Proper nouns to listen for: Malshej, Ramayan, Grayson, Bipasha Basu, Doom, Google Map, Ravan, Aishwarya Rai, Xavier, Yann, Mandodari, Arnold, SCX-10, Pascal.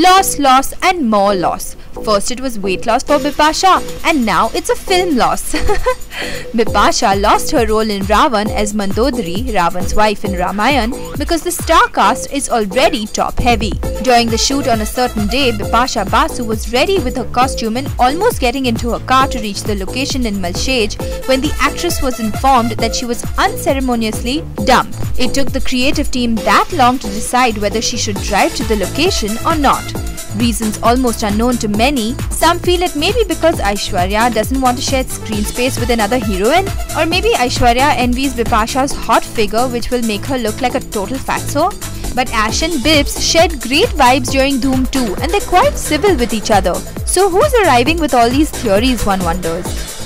Loss, loss and more loss. First it was weight loss for Bipasha and now it's a film loss. Bipasha lost her role in Ravan as Mandodari, Ravan's wife in Ramayan, because the star cast is already top heavy. During the shoot on a certain day, Bipasha Basu was ready with her costume and almost getting into her car to reach the location in Malshej when the actress was informed that she was unceremoniously dumped. It took the creative team that long to decide whether she should drive to the location or not. Reasons almost unknown to many. Some feel it may be because Aishwarya doesn't want to share screen space with another heroine, or maybe Aishwarya envies Bipasha's hot figure which will make her look like a total fatso. But Ash and Bips shared great vibes during Doom 2 and they're quite civil with each other. So who's arriving with all these theories, one wonders.